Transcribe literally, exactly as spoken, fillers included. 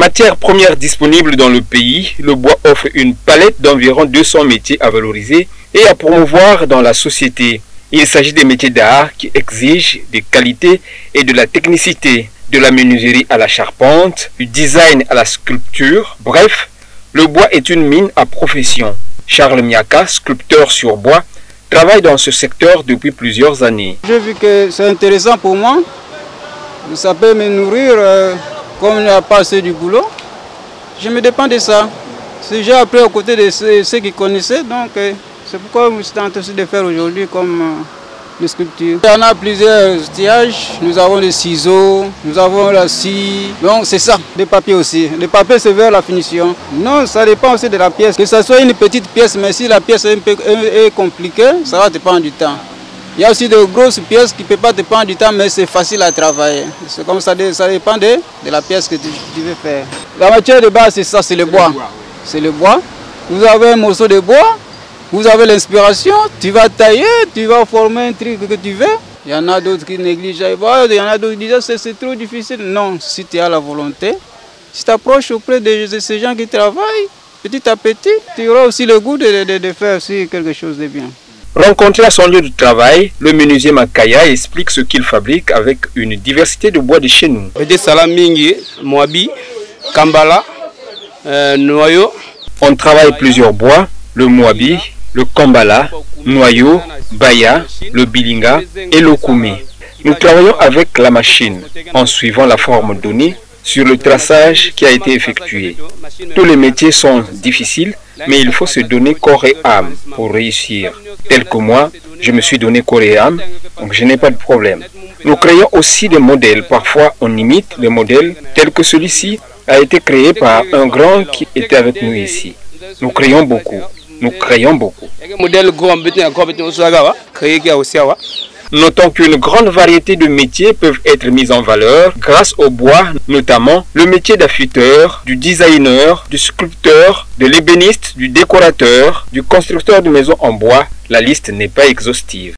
Matière première disponible dans le pays, le bois offre une palette d'environ deux cents métiers à valoriser et à promouvoir dans la société. Il s'agit des métiers d'art qui exigent des qualités et de la technicité, de la menuiserie à la charpente, du design à la sculpture. Bref, le bois est une mine à profession. Charles Miaka, sculpteur sur bois, travaille dans ce secteur depuis plusieurs années. J'ai vu que c'est intéressant pour moi. Ça peut me nourrir euh, comme il n'y a pas assez du boulot. Je me dépends de ça. C'est j'ai appris aux côtés de ceux, ceux qui connaissaient, donc euh, c'est pourquoi je suis tenté aussi de faire aujourd'hui comme euh, les sculptures. Il y en a plusieurs outillages. Nous avons des ciseaux, nous avons la scie, donc c'est ça, des papiers aussi. Les papiers c'est vers la finition. Non, ça dépend aussi de la pièce. Que ce soit une petite pièce, mais si la pièce est un peu est compliquée, ça va dépendre du temps. Il y a aussi de grosses pièces qui ne peuvent pas te prendre du temps, mais c'est facile à travailler. C'est comme ça, ça dépend de, de la pièce que tu, tu veux faire. La matière de base, c'est ça, c'est le bois. C'est le bois. Vous avez un morceau de bois, vous avez l'inspiration, tu vas tailler, tu vas former un truc que tu veux. Il y en a d'autres qui négligent, il y en a d'autres qui disent c'est trop difficile. Non, si tu as la volonté, si tu approches auprès de, de ces gens qui travaillent, petit à petit, tu auras aussi le goût de, de, de faire aussi quelque chose de bien. Rencontré à son lieu de travail, le menuisier Makaya explique ce qu'il fabrique avec une diversité de bois de chez nous. Moabi, kambala, noyau. On travaille plusieurs bois, le moabi, le kambala, noyau, baya, le bilinga et le koumi. Nous travaillons avec la machine en suivant la forme donnée sur le traçage qui a été effectué. Tous les métiers sont difficiles, mais il faut se donner corps et âme pour réussir. Tel que moi, je me suis donné corps et âme, donc je n'ai pas de problème. Nous créons aussi des modèles. Parfois, on imite les modèles tels que celui-ci a été créé par un grand qui était avec nous ici. Nous créons beaucoup. Nous créons beaucoup. Notons qu'une grande variété de métiers peuvent être mis en valeur grâce au bois, notamment le métier d'affûteur, du designer, du sculpteur, de l'ébéniste, du décorateur, du constructeur de maisons en bois. La liste n'est pas exhaustive.